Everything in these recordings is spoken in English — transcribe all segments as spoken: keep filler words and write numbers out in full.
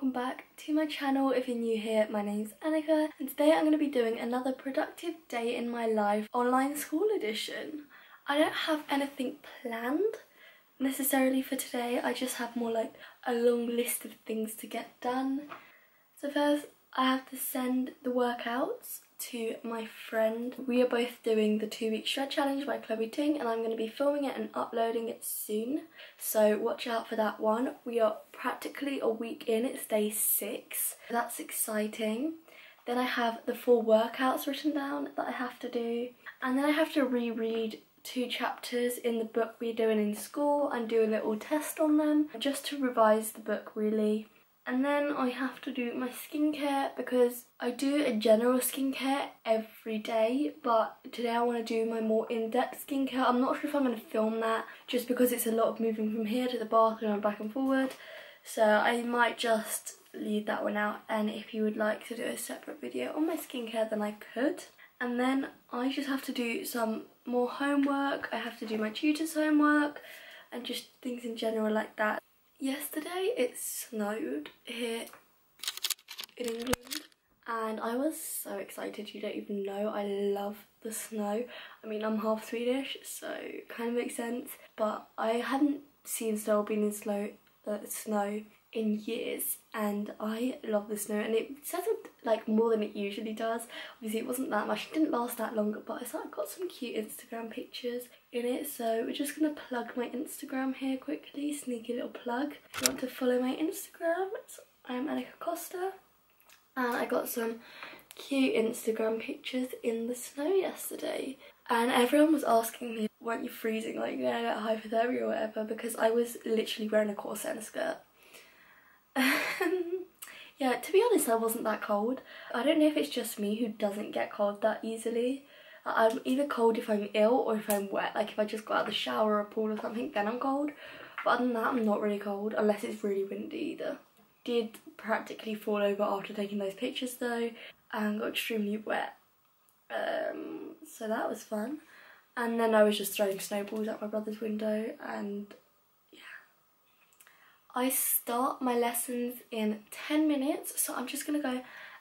welcome back to my channel. If you're new here, my name's Annika and today I'm going to be doing another productive day in my life online school edition. I don't have anything planned necessarily for today, I just have more like a long list of things to get done. So first I have to send the workouts to my friend. We are both doing the two week shred challenge by Chloe Ting and I'm going to be filming it and uploading it soon, so watch out for that one. We are practically a week in, it's day six, that's exciting. Then I have the four workouts written down that I have to do, and then I have to reread two chapters in the book we're doing in school and do a little test on them just to revise the book really. And then I have to do my skincare because I do a general skincare every day, but today I want to do my more in-depth skincare. I'm not sure if I'm going to film that just because it's a lot of moving from here to the bathroom and back and forward. So I might just leave that one out, and if you would like to do a separate video on my skincare then I could. And then I just have to do some more homework. I have to do my tutor's homework and just things in general like that. Yesterday it snowed here in England and I was so excited, you don't even know. I love the snow. I mean, I'm half Swedish so it kind of makes sense, but I hadn't seen snow or been in slow, uh, snow in years and I love the snow, and it settled like more than it usually does. Obviously it wasn't that much, it didn't last that long, but I thought I got some cute Instagram pictures in it, so we're just gonna plug my Instagram here quickly, sneaky little plug. If you want to follow my Instagram, it's, I'm Annika Koster, and I got some cute Instagram pictures in the snow yesterday. And everyone was asking me, weren't you freezing, like you know, like hypothermia or whatever, because I was literally wearing a corset and a skirt. Yeah, to be honest I wasn't that cold. I don't know if it's just me who doesn't get cold that easily. I'm either cold if I'm ill or if I'm wet, like if I just got out of the shower or a pool or something then I'm cold, but other than that I'm not really cold unless it's really windy either. Did practically fall over after taking those pictures though and got extremely wet, um, so that was fun. And then I was just throwing snowballs at my brother's window, and I start my lessons in ten minutes, so I'm just going to go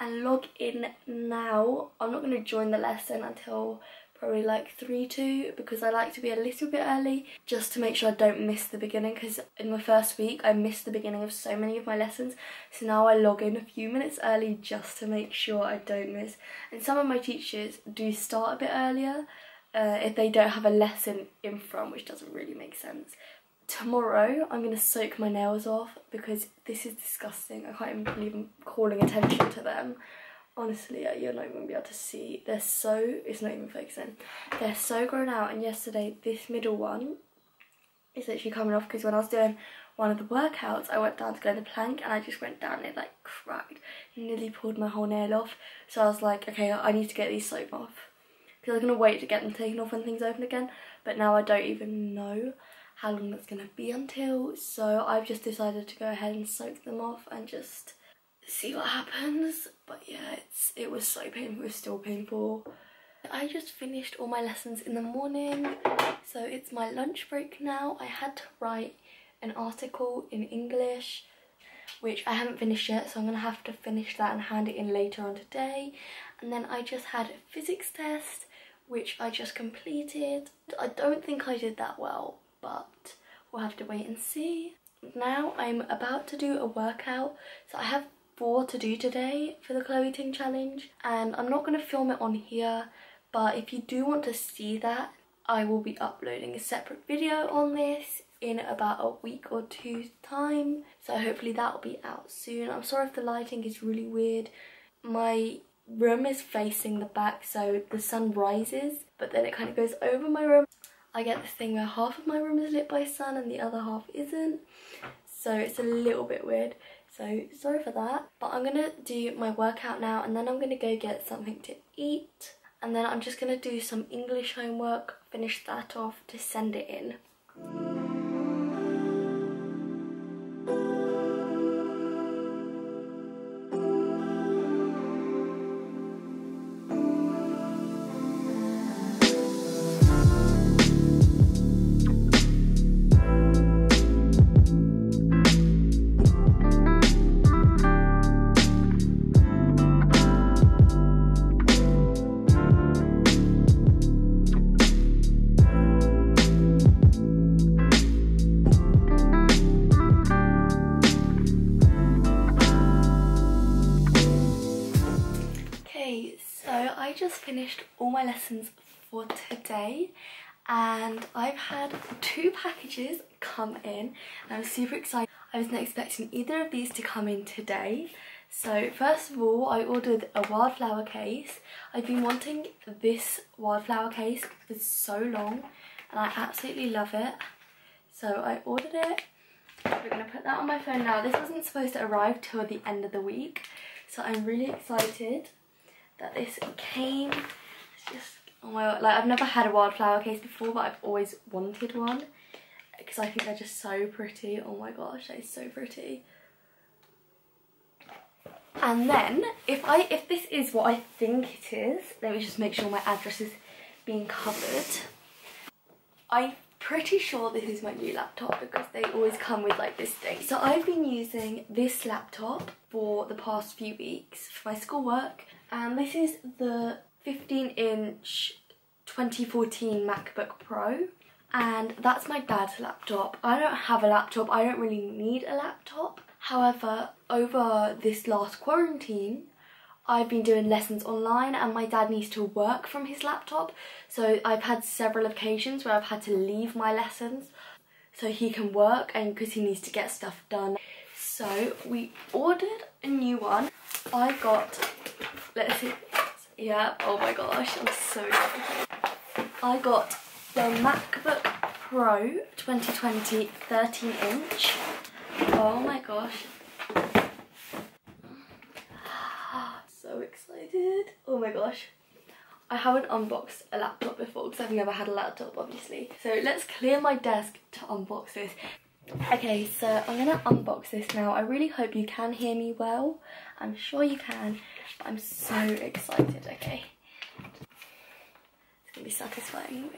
and log in now. I'm not going to join the lesson until probably like three two because I like to be a little bit early just to make sure I don't miss the beginning, because in my first week I missed the beginning of so many of my lessons, so now I log in a few minutes early just to make sure I don't miss. And some of my teachers do start a bit earlier uh, if they don't have a lesson in front, which doesn't really make sense. Tomorrow I'm going to soak my nails off because this is disgusting. I can't even believe I'm calling attention to them. Honestly, you're not even going to be able to see. They're so, it's not even focusing. They're so grown out, and yesterday this middle one is literally coming off because when I was doing one of the workouts I went down to go to the plank and I just went down and it like cracked. Nearly pulled my whole nail off. So I was like, okay, I need to get these soaked off because I'm going to wait to get them taken off when things open again, but now I don't even know how long that's going to be until, so I've just decided to go ahead and soak them off and just see what happens. But yeah, it's it was so painful, it's still painful. I just finished all my lessons in the morning, so it's my lunch break now. I had to write an article in English which I haven't finished yet, so I'm going to have to finish that and hand it in later on today. And then I just had a physics test which I just completed. I don't think I did that well, but we'll have to wait and see. Now I'm about to do a workout, so I have four to do today for the Chloe Ting challenge, and I'm not going to film it on here, but if you do want to see that I will be uploading a separate video on this in about a week or two's time, so hopefully that will be out soon. I'm sorry if the lighting is really weird. My room is facing the back, so the sun rises but then it kind of goes over my room. I get this thing where half of my room is lit by sun and the other half isn't, so it's a little bit weird, so sorry for that. But I'm going to do my workout now and then I'm going to go get something to eat, and then I'm just going to do some English homework, finish that off to send it in. Thank you. So I just finished all my lessons for today and I've had two packages come in and I'm super excited. I wasn't expecting either of these to come in today. So first of all, I ordered a wildflower case. I've been wanting this wildflower case for so long and I absolutely love it. So I ordered it. We're going to put that on my phone now. This wasn't supposed to arrive till the end of the week, so I'm really excited that this came. It's just, oh my god, like I've never had a wildflower case before, but I've always wanted one because I think they're just so pretty. Oh my gosh, they're so pretty. And then, if I if this is what I think it is, let me just make sure my address is being covered. I'm pretty sure this is my new laptop because they always come with like this thing. So I've been using this laptop for the past few weeks for my schoolwork, and this is the fifteen inch twenty fourteen MacBook Pro, and that's my dad's laptop. I don't have a laptop, I don't really need a laptop. However, over this last quarantine, I've been doing lessons online and my dad needs to work from his laptop. So I've had several occasions where I've had to leave my lessons so he can work and because he needs to get stuff done. So we ordered a new one. I got, let's see, yeah, oh my gosh, I'm so excited. I got the MacBook Pro twenty twenty thirteen inch. Oh my gosh, so excited. Oh my gosh, I haven't unboxed a laptop before because I've never had a laptop obviously. So let's clear my desk to unbox this. Okay, so I'm gonna unbox this now. I really hope you can hear me well. I'm sure you can, but I'm so excited, okay. It's gonna be satisfying.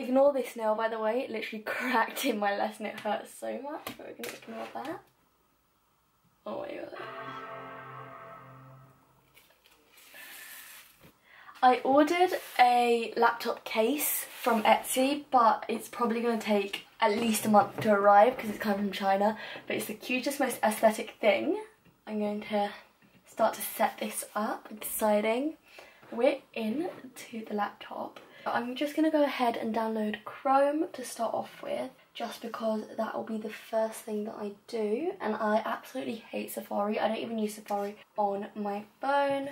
Ignore this nail, by the way, it literally cracked in my lesson, it hurts so much, but we're gonna ignore that. Oh my god. I ordered a laptop case from Etsy, but it's probably gonna take at least a month to arrive because it's come from China, but it's the cutest, most aesthetic thing. I'm going to start to set this up, exciting. We're in to the laptop. I'm just going to go ahead and download Chrome to start off with, just because that will be the first thing that I do, and I absolutely hate Safari. I don't even use Safari on my phone.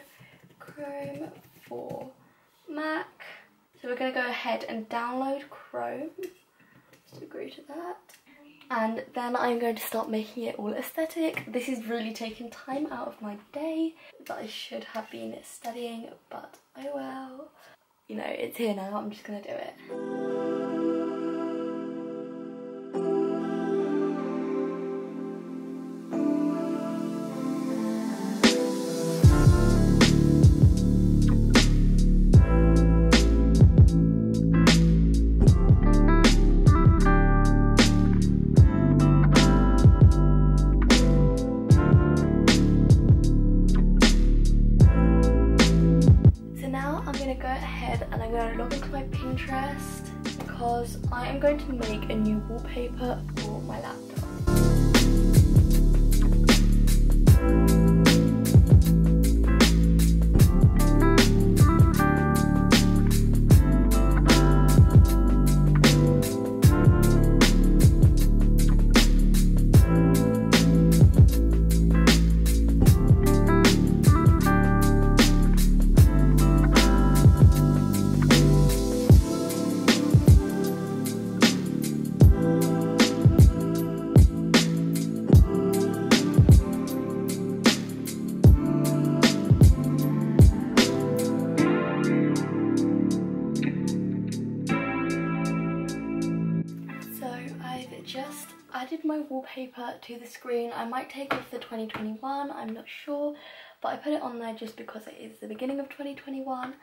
Chrome for Mac. So we're going to go ahead and download Chrome. Just agree to that. And then I'm going to start making it all aesthetic. This is really taking time out of my day that I should have been studying, but oh well. You know, it's here now, I'm just gonna do it. Because I am going to make a new wallpaper for my laptop. Wallpaper to the screen. I might take off the twenty twenty-one, I'm not sure, but I put it on there just because it is the beginning of twenty twenty-one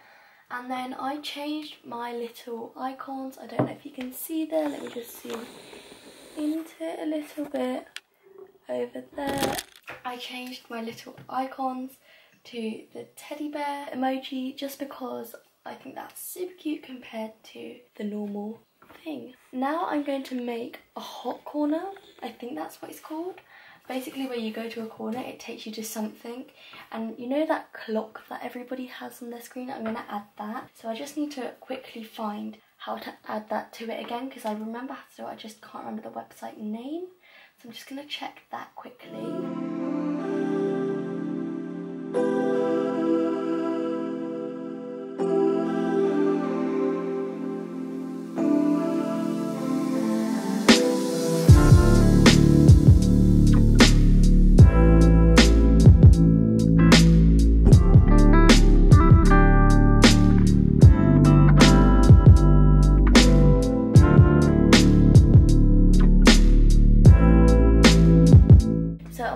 And then I changed my little icons. I don't know if you can see there. Let me just zoom into it a little bit over there. I changed my little icons to the teddy bear emoji just because I think that's super cute compared to the normal thing. Now I'm going to make a hot corner. I think that's what it's called. Basically, where you go to a corner, it takes you to something, and you know that clock that everybody has on their screen? I'm going to add that. So I just need to quickly find how to add that to it again, because I remember how to do it, I just can't remember the website name. So I'm just going to check that quickly.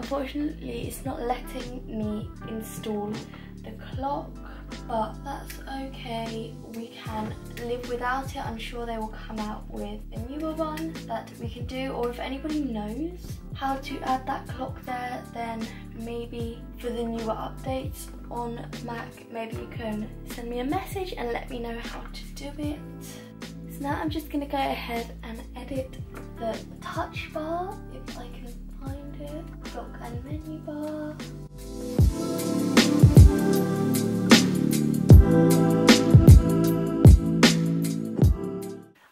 Unfortunately, it's not letting me install the clock, but that's okay, we can live without it. I'm sure they will come out with a newer one that we can do, or if anybody knows how to add that clock there, then maybe for the newer updates on Mac, maybe you can send me a message and let me know how to do it. So now I'm just going to go ahead and edit the touch bar, if I can find it. Clock and menu bar.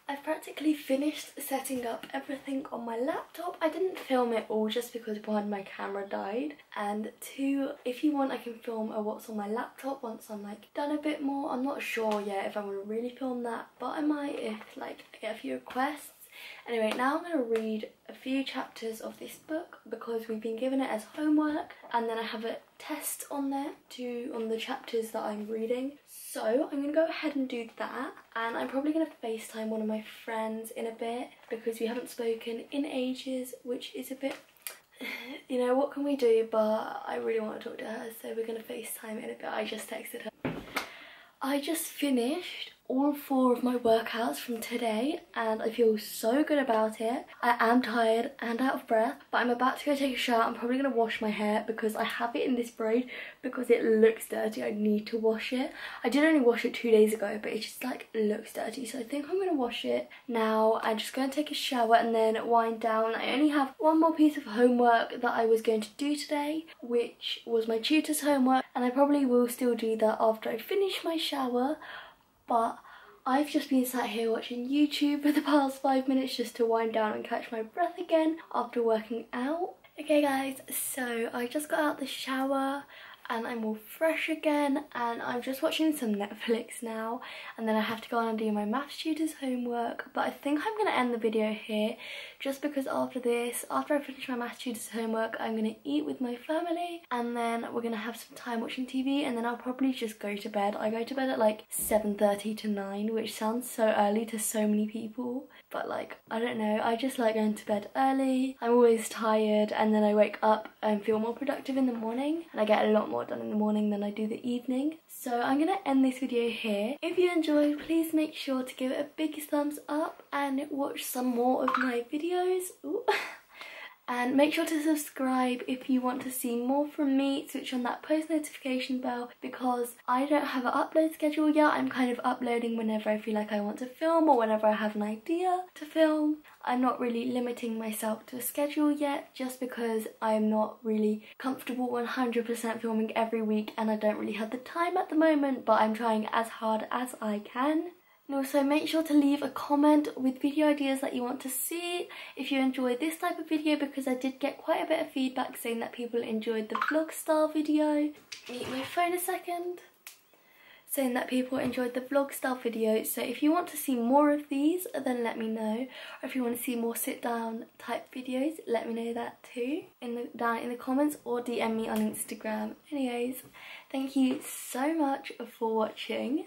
I've practically finished setting up everything on my laptop. I didn't film it all just because one, my camera died, and two, if you want I can film a what's on my laptop once I'm like done a bit more. I'm not sure yet if I'm going to really film that, but I might if like I get a few requests. Anyway, now I'm going to read a few chapters of this book because we've been given it as homework, and then I have a test on there to on the chapters that I'm reading. So I'm going to go ahead and do that, and I'm probably going to FaceTime one of my friends in a bit because we haven't spoken in ages, which is a bit, you know, what can we do? But I really want to talk to her, so we're going to FaceTime in a bit. I just texted her. I just finished all four of my workouts from today and I feel so good about it. I am tired and out of breath, but I'm about to go take a shower. I'm probably going to wash my hair because I have it in this braid because it looks dirty. I need to wash it. I did only wash it two days ago, but it just like looks dirty, so I think I'm going to wash it now. I'm just going to take a shower and then wind down. I only have one more piece of homework that I was going to do today, which was my tutor's homework, and I probably will still do that after I finish my shower. But I've just been sat here watching YouTube for the past five minutes just to wind down and catch my breath again after working out. Okay guys, so I just got out of the shower and I'm all fresh again, and I'm just watching some Netflix now, and then I have to go on and do my maths tutor's homework. But I think I'm going to end the video here just because after this, after I finish my maths tutor's homework, I'm going to eat with my family, and then we're going to have some time watching T V, and then I'll probably just go to bed. I go to bed at like seven thirty to nine, which sounds so early to so many people, but like, I don't know, I just like going to bed early. I'm always tired, and then I wake up and feel more productive in the morning, and I get a lot more done in the morning than I do the evening. So I'm gonna end this video here. If you enjoyed, please make sure to give it a big thumbs up and watch some more of my videos. Ooh. And make sure to subscribe if you want to see more from me. Switch on that post notification bell because I don't have an upload schedule yet. I'm kind of uploading whenever I feel like I want to film or whenever I have an idea to film. I'm not really limiting myself to a schedule yet just because I'm not really comfortable one hundred percent filming every week, and I don't really have the time at the moment, but I'm trying as hard as I can. And also make sure to leave a comment with video ideas that you want to see if you enjoy this type of video, because I did get quite a bit of feedback saying that people enjoyed the vlog style video. Mute my phone a second. Saying that people enjoyed the vlog style video, so if you want to see more of these then let me know, or if you want to see more sit down type videos let me know that too in the, down in the comments, or D M me on Instagram. Anyways, thank you so much for watching,